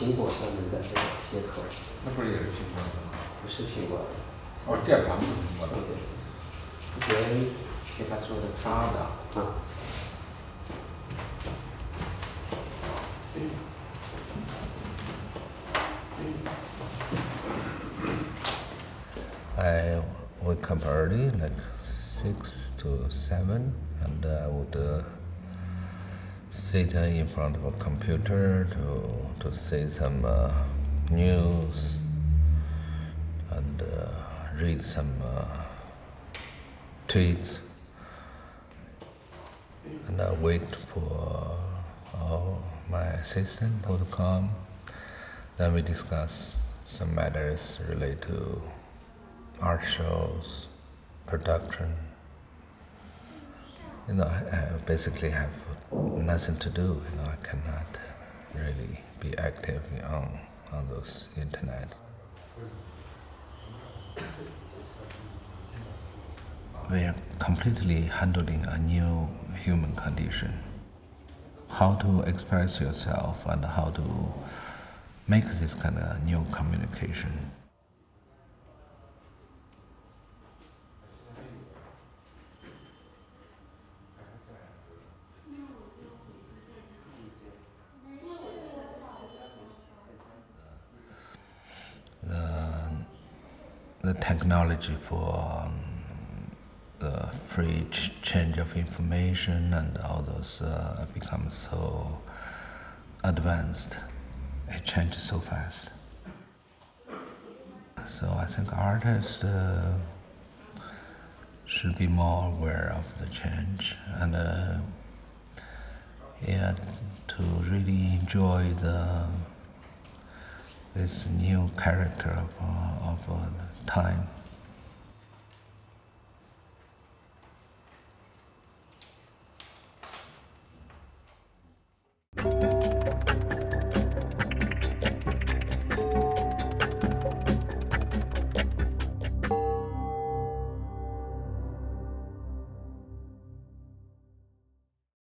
苹果上面的接口。那不是也是苹果的吗？不是苹果的。哦，键盘不是苹果的。对，别人给他做的他的啊。I would come early, like 6 to 7, and I would sit in front of a computer to see some news and read some tweets, and I wait for my assistant to come. Then we discuss some matters related to art shows, production. You know, I basically have nothing to do. You know, I cannot really be active on those internet. We are completely handling a new human condition. How to express yourself and how to make this kind of new communication. The technology for the free change of information and all those become so advanced. It changes so fast. So I think artists should be more aware of the change and yeah, to really enjoy this new character of time.